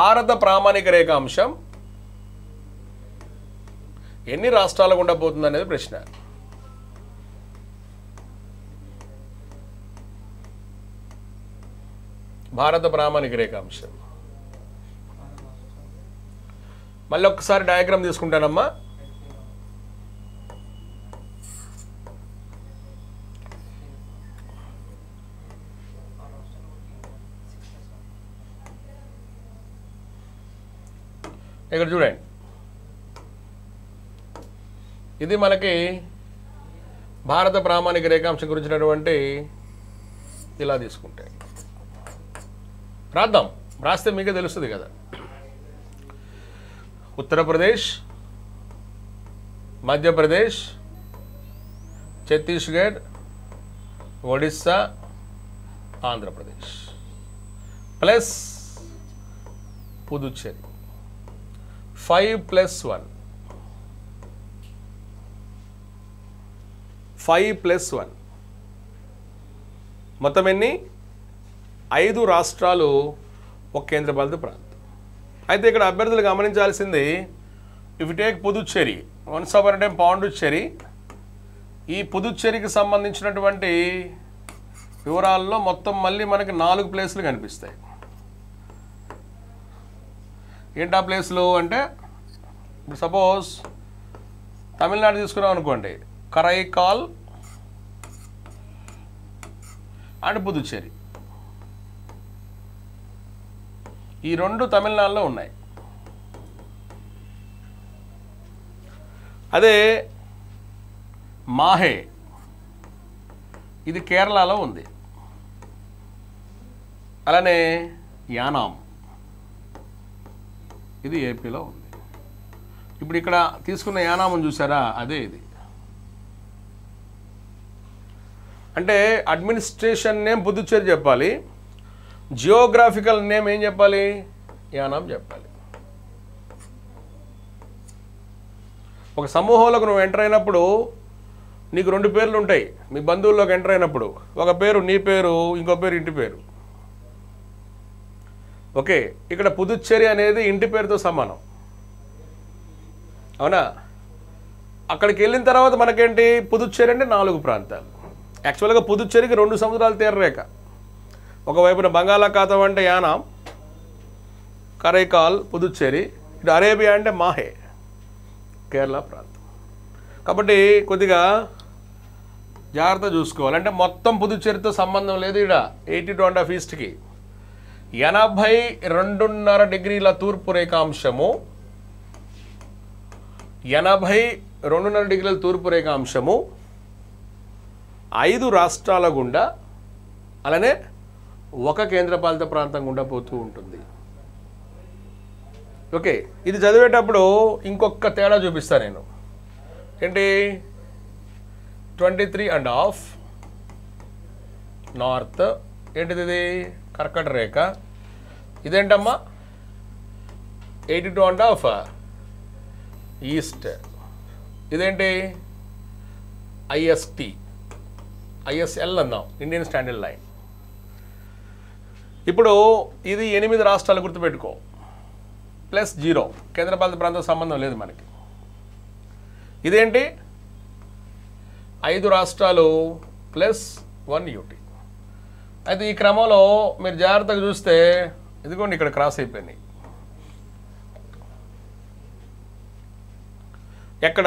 భారత ప్రామాణిక రేఖ అంశం ఎన్ని రాష్ట్రాలకు ఉండబోతుంది అనేది ప్రశ్న. భారత ప్రామాణిక రేఖ అంశం మళ్ళీ ఒకసారి డయాగ్రామ్ తీసుకుంటానమ్మా. ఇక్కడ చూడండి, ఇది మనకి భారత ప్రామాణిక రేఖాంశం గురించినటువంటి ఇలా తీసుకుంటే రాద్దాం. రాస్తే మీకే తెలుస్తుంది కదా. ఉత్తరప్రదేశ్, మధ్యప్రదేశ్, ఛత్తీస్గఢ్, ఒడిస్సా, ఆంధ్రప్రదేశ్ ప్లస్ పుదుచ్చేరి. 5+1 మొత్తం ఎన్ని? 5 రాష్ట్రాలు, ఒక కేంద్రపాలిత ప్రాంతం. అయితే ఇక్కడ అభ్యర్థులు గమనించాల్సింది, if you take Puducherry, once upon a time Pondicherry, ఈ పుదుచ్చేరికి సంబంధించినటువంటి వివరాల్లో మొత్తం మళ్ళీ మనకి 4 ప్లేసులు కనిపిస్తాయి. ఏంటా ప్లేస్లో అంటే, ఇప్పుడు సపోజ్ తమిళనాడు తీసుకున్నాం అనుకోండి, కరైకాల్ అండ్ పుదుచ్చేరి, ఈ 2 తమిళనాడులో ఉన్నాయి. అదే మాహే, ఇది కేరళలో ఉంది. అలానే యానాం, ఇది ఏపీలో ఉంది. ఇప్పుడు ఇక్కడ తీసుకున్న యానామం చూసారా, అదే ఇది. అంటే అడ్మినిస్ట్రేషన్ నేమ్ పుదుచ్చేరి చెప్పాలి, జియోగ్రాఫికల్ నేమ్ ఏం చెప్పాలి, యానాం చెప్పాలి. ఒక సమూహంలోకి నువ్వు ఎంటర్ అయినప్పుడు నీకు 2 పేర్లు ఉంటాయి. మీ బంధువుల్లోకి ఎంటర్ అయినప్పుడు ఒక పేరు నీ పేరు, ఇంకో పేరు ఇంటి పేరు. ఓకే, ఇక్కడ పుదుచ్చేరి అనేది ఇంటి పేరుతో సమానం, అవునా? అక్కడికి వెళ్ళిన తర్వాత మనకేంటి, పుదుచ్చేరి అంటే 4 ప్రాంతాలు. యాక్చువల్గా పుదుచ్చేరికి 2 సముద్రాలు తీరరేఖ. ఒకవైపున బంగాళాఖాతం అంటే యానాం, కరైకాల్, పుదుచ్చేరి. ఇటు అరేబియా అంటే మాహే, కేరళ ప్రాంతం. కాబట్టి కొద్దిగా జాగ్రత్త చూసుకోవాలి. అంటే మొత్తం పుదుచ్చేరితో సంబంధం లేదు. ఇక్కడ 82.5 ఈస్ట్కి 82.5 డిగ్రీల తూర్పు రేఖాంశము, 82.5 డిగ్రీల తూర్పు రేఖాంశము 5 రాష్ట్రాల గుండా, అలానే ఒక కేంద్రపాలిత ప్రాంతం గుండా పోతూ ఉంటుంది. ఓకే, ఇది చదివేటప్పుడు ఇంకొక తేడా చూపిస్తాను నేను. ఏంటి, 23.5 నార్త్, ఏంటిది ఇది కర్కట రేఖ. ఇదేంటమ్మా, 82.5 ఈస్ట్. ఇదేంటి, IST, ISL అన్నాం, ఇండియన్ స్టాండర్డ్ లైన్. ఇప్పుడు ఇది 8 రాష్ట్రాలు గుర్తుపెట్టుకో, +0, కేంద్రపాలిత ప్రాంతం సంబంధం లేదు మనకి. ఇదేంటి, 5 రాష్ట్రాలు +1 యూటీ. అయితే ఈ క్రమంలో మీరు జాగ్రత్తగా చూస్తే ఇదిగోండి, ఇక్కడ క్రాస్ అయిపోయినాయి. ఎక్కడ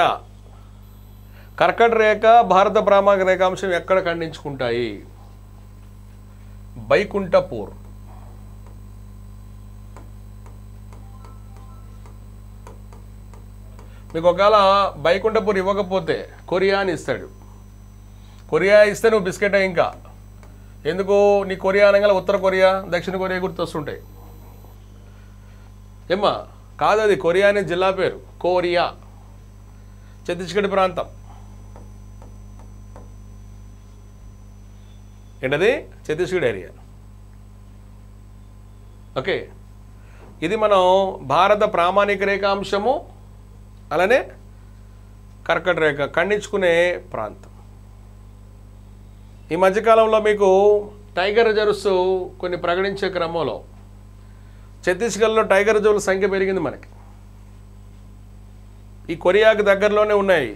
కర్కట రేఖ, భారత ప్రామాణిక రేఖాంశం ఎక్కడ ఖండించుకుంటాయి? బైకుంఠపూర్, మీకు ఒకవేళ బైకుంఠపూర్ ఇవ్వకపోతే కొరియా అని ఇస్తాడు. కొరియా ఇస్తే నువ్వు బిస్కెట్. ఇంకా ఎందుకు, నీ కొరియా అనగా ఉత్తర కొరియా, దక్షిణ కొరియా గుర్తొస్తుంటాయి. ఏమ్మా కాదు, అది కొరియా అనే జిల్లా పేరు, కోరియా. ఛత్తీస్గఢ్ ప్రాంతం ఏంటది, ఛత్తీస్గఢ్ ఏరియా. ఓకే, ఇది మనం భారత ప్రామాణిక రేఖాంశము అలానే కర్కట రేఖ ఖండించుకునే ప్రాంతం. ఈ మధ్యకాలంలో మీకు టైగర్ రిజర్వ్స్ కొన్ని ప్రకటించే క్రమంలో Chhattisgarhlo tiger jowla sankhya perigindi manaki. ఈ కొరియాకి దగ్గరలోనే ఉన్నాయి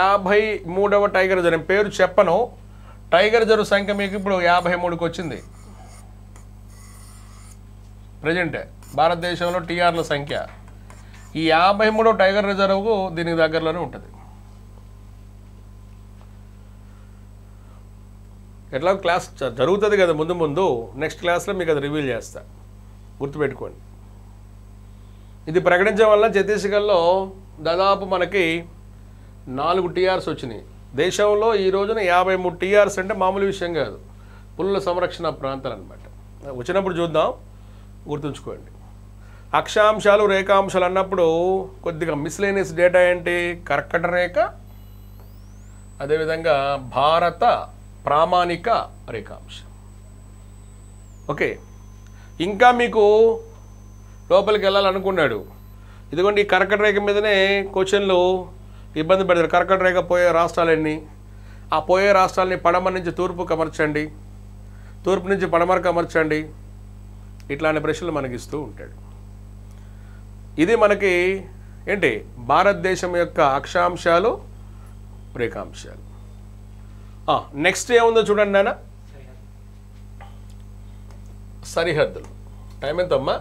53వ టైగర్ జరు పేరు చెప్పను టైగర్ జరు సంఖ్య మీకు ఇప్పుడు 53కి వచ్చింది ప్రెజెంట్ భారతదేశంలో టిఆర్ల సంఖ్య ఈ 53వ టైగర్ రిజర్వ్‌కు దీనికి దగ్గరలోనే ఉంటది ఎట్లా క్లాస్ జరుగుతది కదా ముందు ముందు నెక్స్ట్ క్లాస్ లో మీకు అది రివీల్ చేస్తా గుర్తు పెట్టుకోండి ఇది ప్రకటించడం వల్ల ఛత్తీస్గఢ్లో దాదాపు మనకి 4 టిఆర్స్ వచ్చినాయి దేశంలో ఈ రోజున 53 టిఆర్స్ అంటే మామూలు విషయం కాదు పుల్ల సంరక్షణ ప్రాంతాలు అన్నమాట వచ్చినప్పుడు చూద్దాం గుర్తుంచుకోండి అక్షాంశాలు రేఖాంశాలు అన్నప్పుడు కొద్దిగా మిస్లేనియస్ డేటా ఏంటి కర్కట రేఖ అదే విధంగా భారత ప్రామాణిక రేఖాంశం ఓకే ఇంకా మీకు లోపలికి వెళ్ళాలి అనుకున్నాడు ఇదిగోండి కర్కట రేఖ మీదనే క్వశ్చన్లు ఇబ్బంది పడతారు కర్కట రేఖ పోయే రాష్ట్రాలన్నీ ఆ పోయే రాష్ట్రాలని పడమర నుంచి తూర్పుకు అమర్చండి తూర్పు నుంచి పడమరకు అమర్చండి ఇట్లాంటి ప్రశ్నలు మనకి ఇస్తూ ఉంటాడు ఇది మనకి ఏంటి భారతదేశం యొక్క అక్షాంశాలు రేఖాంశాలు నెక్స్ట్ ఏముందో చూడండి నాన్న సరిహద్దులు టైం ఎంతమ్మా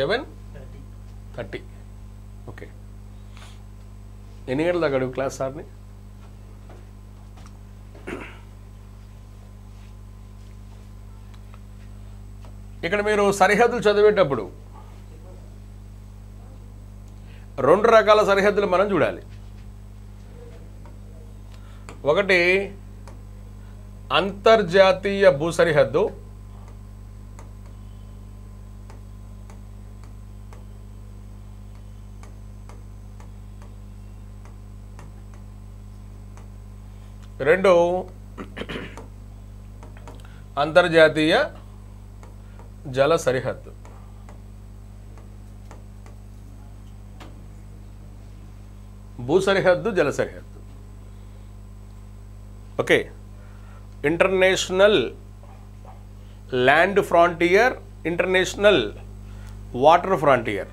7:30 ఓకే ఎన్ని గంటల దాకా అడుగు క్లాస్ సార్ని ఇక్కడ మీరు సరిహద్దులు చదివేటప్పుడు రెండు రకాల సరిహద్దులు మనం చూడాలి ఒకటి అంతర్జాతీయ భూ సరిహద్దు రెండు అంతర్జాతీయ జల సరిహద్దు భూ సరిహద్దు జల సరిహద్దు okay international land frontier international water frontier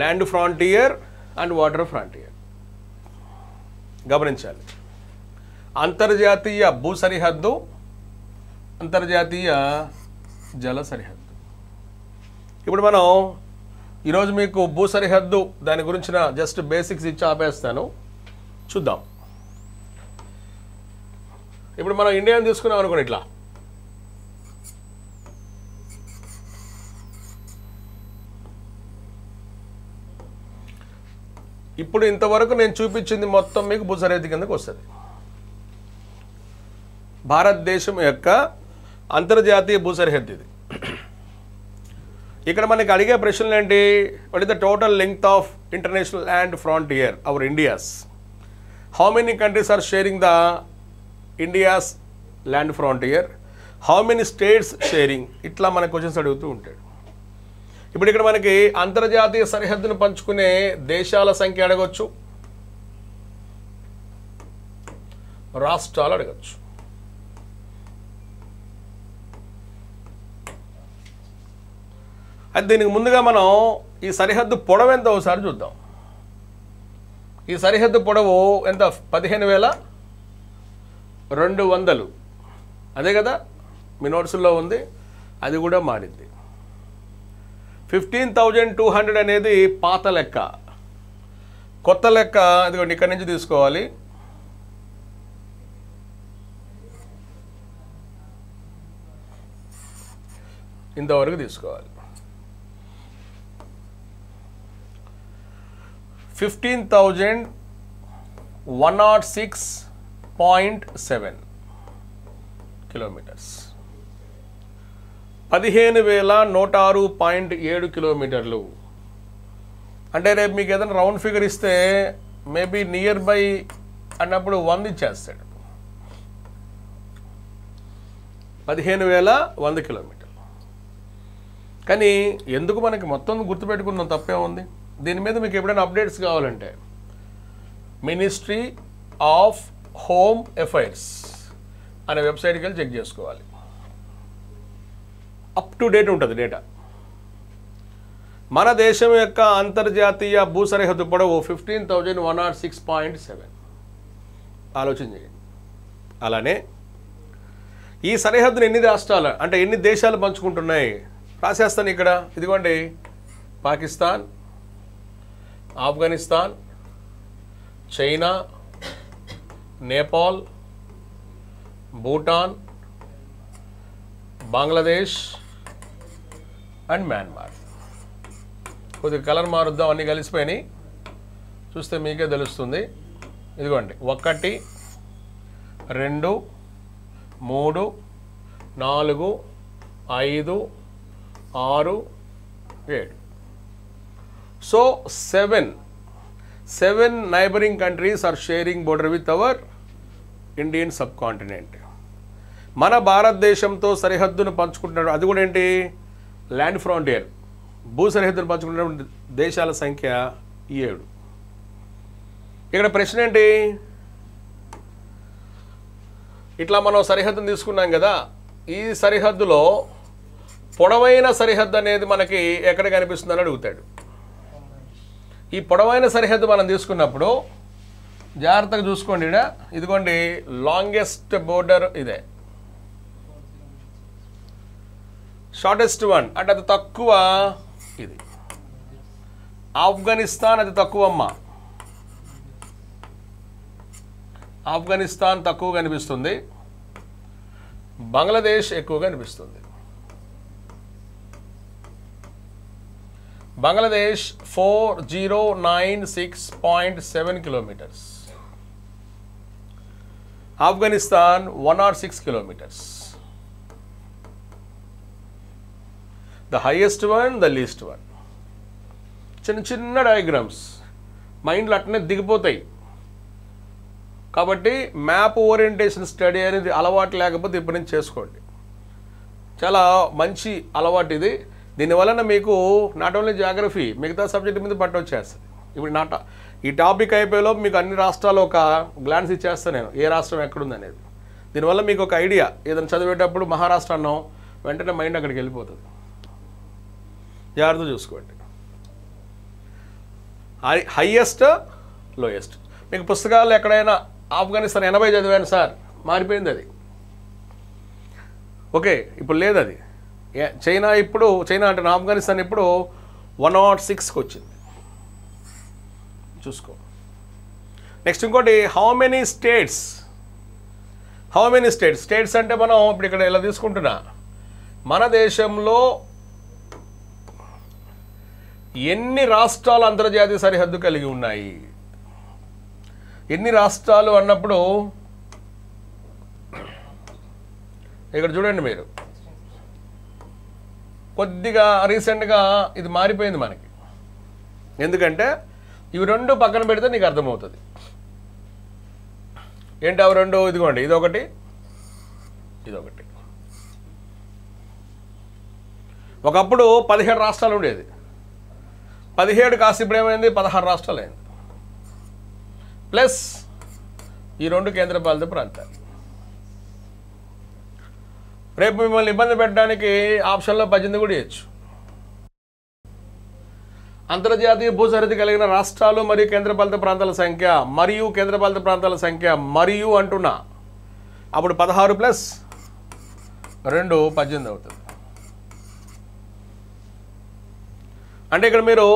land frontier and water frontier గమనించాలి అంతర్జాతీయ భూ సరిహద్దు అంతర్జాతీయ జల సరిహద్దు ఇప్పుడు మనం ఈరోజు మీకు భూ సరిహద్దు దాని గురించిన జస్ట్ బేసిక్స్ ఇచ్చి ఆపేస్తాను చూద్దాం ఇప్పుడు మనం ఇండియాని తీసుకున్నాం అనుకోండి ఇట్లా ఇప్పుడు ఇంతవరకు నేను చూపించింది మొత్తం మీకు భూ సరిహద్దు కిందకు వస్తుంది భారతదేశం యొక్క అంతర్జాతీయ భూ సరిహద్దు ఇది ఇక్కడ మనకి అడిగే ప్రశ్నలు ఏంటి what is the total length of international land frontier our India's how many countries are sharing the India's land frontier how many states sharing ఇట్లా మన క్వశ్చన్స్ అడుగుతూ ఉంటాడు ఇప్పుడు ఇక్కడ మనకి అంతర్జాతీయ సరిహద్దును పంచుకునే దేశాల సంఖ్య అడగొచ్చు రాష్ట్రాలు అడగచ్చు అది దీనికి ముందుగా మనం ఈ సరిహద్దు పొడవు ఎంత ఒకసారి చూద్దాం ఈ సరిహద్దు పొడవు ఎంత 15,200 అదే కదా మీ నోట్సుల్లో ఉంది అది కూడా మారింది 15,200 అనేది పాత లెక్క కొత్త లెక్క అదిగోండి ఇక్కడి నుంచి తీసుకోవాలి 15,106.7 కిలోమీటర్స్ 15,106.7 కిలోమీటర్లు అంటే రేపు మీకు ఏదైనా రౌండ్ ఫిగర్ ఇస్తే మేబీ నియర్ బై అన్నప్పుడు 1 ఇచ్చేస్తాడు 15,100 కిలోమీటర్లు కానీ ఎందుకు మనకి మొత్తం గుర్తుపెట్టుకున్నాం తప్పే ఉంది దీని మీద మీకు ఎప్పుడైనా అప్డేట్స్ కావాలంటే మినిస్ట్రీ ఆఫ్ హోమ్ అఫైర్స్ అనే వెబ్సైట్కి వెళ్ళి చెక్ చేసుకోవాలి. అప్ టు డేట్ ఉంటుంది డేటా. మన దేశం యొక్క అంతర్జాతీయ భూ సరిహద్దు పొడవు 15,106.7. ఆలోచన చేయండి. అలానే ఈ సరిహద్దును ఎన్ని రాష్ట్రాలు అంటే ఎన్ని దేశాలు పంచుకుంటున్నాయి రాసేస్తాను ఇక్కడ. ఇదిగోండి, Pakistan, Afghanistan, China, Nepal, Bhutan, Bangladesh and Myanmar. కొద్దిగా కలర్ మారుద్దాం, అన్నీ కలిసిపోయినాయి చూస్తే మీకే తెలుస్తుంది. ఇదిగోండి 1, 2, 3, 4, 5, 6, 7. So 7 neighboring countries are sharing border with our Indian subcontinent. మన భారతదేశంతో సరిహద్దును పంచుకుంటున్నాడు. అది కూడా ఏంటి, ల్యాండ్ ఫ్రాంటియర్, భూ సరిహద్దును పంచుకుంటున్న దేశాల సంఖ్య 7. ఇక్కడ ప్రశ్న ఏంటి, ఇట్లా మనం సరిహద్దును తీసుకున్నాం కదా, ఈ సరిహద్దులో పొడవైన సరిహద్దు అనేది మనకి ఎక్కడ కనిపిస్తుందని అడుగుతాడు. ఈ పొడవైన సరిహద్దు మనం తీసుకున్నప్పుడు జాగ్రత్తగా చూసుకోండి. ఇదిగోండి లాంగెస్ట్ బోర్డర్ ఇదే, షార్టెస్ట్ వన్ అంటే అది తక్కువ ఇది. ఆఫ్ఘనిస్తాన్ అది తక్కువమ్మా, ఆఫ్ఘనిస్తాన్ తక్కువ కనిపిస్తుంది, బంగ్లాదేశ్ ఎక్కువ కనిపిస్తుంది. Bangladesh 4096.7 kilometers, Afghanistan 106 kilometers. The highest one, the least one. చిన్న చిన్న డయాగ్రామ్స్ మైండ్లో అట్నే దిగిపోతాయి. కాబట్టి మ్యాప్ ఓరియంటేషన్ స్టడీ అనేది అలవాటు లేకపోతే ఇప్పుడు నుంచి చేసుకోండి. చాలా మంచి అలవాటు ఇది. దీనివలన మీకు నాట్ ఓన్లీ జాగ్రఫీ, మిగతా సబ్జెక్ట్ మీద పట్టు వచ్చేస్తుంది. ఇప్పుడు ఈ టాపిక్ అయిపోయేలోపు మీకు అన్ని రాష్ట్రాలు ఒక గ్లాన్స్ ఇచ్చేస్తాను నేను, ఏ రాష్ట్రం ఎక్కడుందనేది. దీనివల్ల మీకు ఒక ఐడియా, ఏదైనా చదివేటప్పుడు మహారాష్ట్ర అన్నాం వెంటనే మైండ్ అక్కడికి వెళ్ళిపోతుంది. జాగ్రత్త చూసుకోండి. Highest lowest. మీకు పుస్తకాలు ఎక్కడైనా ఆఫ్ఘనిస్తాన్ 80 చదివాను సార్, మారిపోయింది అది. ఓకే, ఇప్పుడు లేదు అది. చైనా ఇప్పుడు, చైనా అంటే ఆఫ్ఘనిస్తాన్ ఇప్పుడు 106కి వచ్చింది. చూసుకో. నెక్స్ట్ ఇంకోటి, హౌ మెనీ స్టేట్స్. స్టేట్స్ అంటే మనం ఇప్పుడు ఇక్కడ ఇలా తీసుకుంటున్నా, మన దేశంలో ఎన్ని రాష్ట్రాలు అంతర్జాతీయ సరిహద్దు కలిగి ఉన్నాయి. ఎన్ని రాష్ట్రాలు అన్నప్పుడు ఇక్కడ చూడండి, మీరు కొద్దిగా రీసెంట్గా ఇది మారిపోయింది మనకి. ఎందుకంటే ఇవి రెండు పక్కన పెడితే నీకు అర్థమవుతుంది ఏంటి అవి రెండు. ఇదిగోండి, ఇదొకటి. ఒకప్పుడు 17 రాష్ట్రాలు ఉండేది, 17 కాస్త ఇప్పుడు ఏమైంది 16 రాష్ట్రాలు అయింది, ప్లస్ ఈ 2 కేంద్రపాలిత ప్రాంతాలు. రేపు మిమ్మల్ని ఇబ్బంది పెట్టడానికి ఆప్షన్లో 18 కూడా ఇవ్వచ్చు. అంతర్జాతీయ భూసరిహద్దు కలిగిన రాష్ట్రాలు మరియు కేంద్రపాలిత ప్రాంతాల సంఖ్య మరియు అంటున్నా, అప్పుడు 16 + 2 = 18 అవుతుంది. అంటే ఇక్కడ మీరు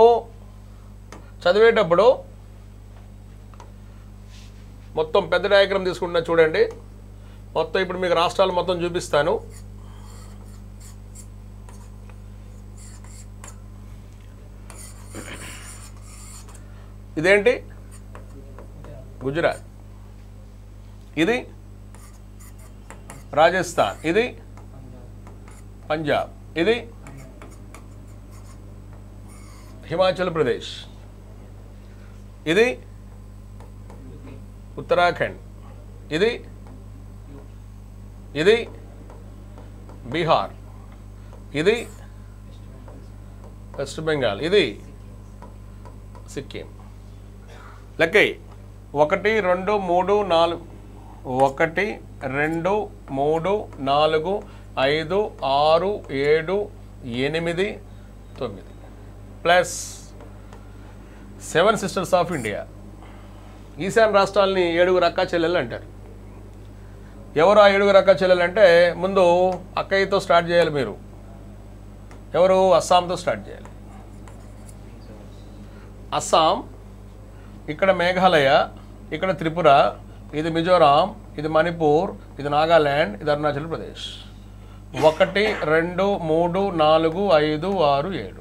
చదివేటప్పుడు మొత్తం పెద్ద డయాగ్రామ్ తీసుకుంటున్నా చూడండి. మొత్తం ఇప్పుడు మీకు రాష్ట్రాలు మొత్తం చూపిస్తాను. ఇదేంటి, గుజరాత్. ఇది రాజస్థాన్, ఇది పంజాబ్, ఇది హిమాచల్ ప్రదేశ్, ఇది ఉత్తరాఖండ్, ఇది ఇది బీహార్, ఇది వెస్ట్ బెంగాల్, ఇది సిక్కిం. లెక్కయి 1, 2, 3, 4, 5, 6, 7, 8, 9 ప్లస్ 7 సిస్టర్స్ ఆఫ్ ఇండియా. ఈశాన్య రాష్ట్రాలని 7 అక్కా చెల్లెలు అంటారు. ఎవరు ఆ 7 అక్కా చెల్లెలు అంటే ముందు అక్కయ్యతో స్టార్ట్ చేయాలి. మీరు ఎవరు? అస్సాంతో స్టార్ట్ చేయాలి. అస్సాం, ఇక్కడ మేఘాలయ, ఇక్కడ త్రిపుర, ఇది మిజోరాం, ఇది మణిపూర్, ఇది నాగాల్యాండ్, ఇది అరుణాచల్ ప్రదేశ్. 1, 2, 3, 4, 5, 6, 7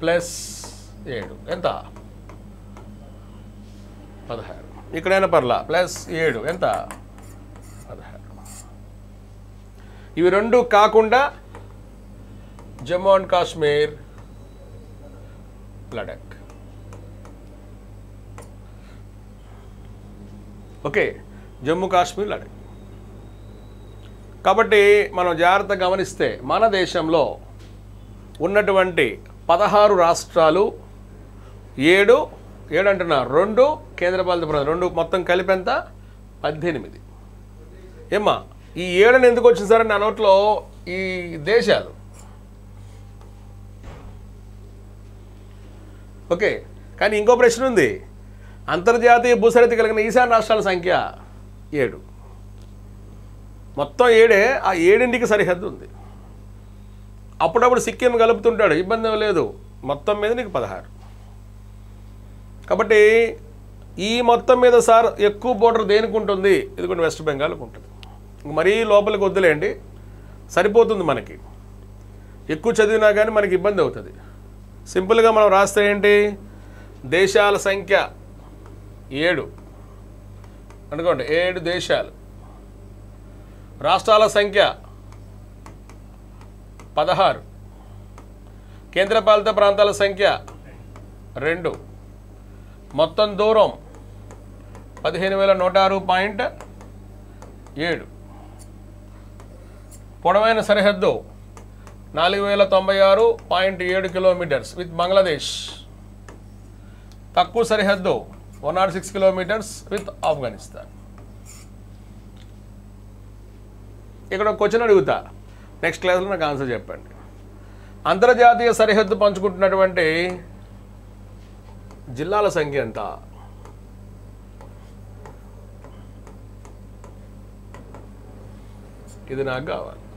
ప్లస్ 7 ఎంత? 16. ఇక్కడైనా పర్లా, ప్లస్ 7 ఎంత? 16. ఇవి రెండు కాకుండా జమ్మూ అండ్ కాశ్మీర్, లడాక్. ఓకే, జమ్మూ కాశ్మీర్, లడాక్. కాబట్టి మనం జాగ్రత్తగా గమనిస్తే మన దేశంలో ఉన్నటువంటి 16 రాష్ట్రాలు, 7 అంటున్నా 2 కేంద్రపాలిత ప్రాంతం, 2 మొత్తం కలిపి ఎంత? 18. ఏమ్మా ఈ 7 ఎందుకు వచ్చింది సార్? నా నోట్లో ఈ దేశాలు. ఓకే, కానీ ఇంకో ప్రశ్న ఉంది. అంతర్జాతీయ భూసరిహద్దు కలిగిన ఈశాన్య రాష్ట్రాల సంఖ్య 7. మొత్తం 7. ఆ 7కి సరిహద్దు ఉంది. అప్పుడప్పుడు సిక్కిం కలుపుతుంటాడు, ఇబ్బంది లేదు. మొత్తం మీద నీకు 16. కాబట్టి ఈ మొత్తం మీద సార్ ఎక్కువ బోర్డర్ దేనికి ఉంటుంది? ఎందుకంటే వెస్ట్ బెంగాల్కి ఉంటుంది. మరీ లోపలికి వద్దులేండి, సరిపోతుంది. మనకి ఎక్కువ చదివినా కానీ మనకి ఇబ్బంది అవుతుంది. సింపుల్గా మనం రాస్తే ఏంటి? దేశాల సంఖ్య 7 అనుకోండి, 7 దేశాలు. రాష్ట్రాల సంఖ్య 16. కేంద్రపాలిత ప్రాంతాల సంఖ్య 2. మొత్తం దూరం 15,106.7. పొడవైన సరిహద్దు 4,096.7 కిలోమీటర్స్ విత్ బంగ్లాదేశ్. తక్కువ సరిహద్దు 106 కిలోమీటర్స్ విత్ ఆఫ్ఘనిస్తాన్. ఇక్కడ ఒక క్వశ్చన్ అడుగుతా, నెక్స్ట్ క్లాస్లో నాకు ఆన్సర్ చెప్పండి. అంతర్జాతీయ సరిహద్దు పంచుకుంటున్నటువంటి జిల్లాల సంఖ్య ఎంత? ఇది నాకు కావాలి.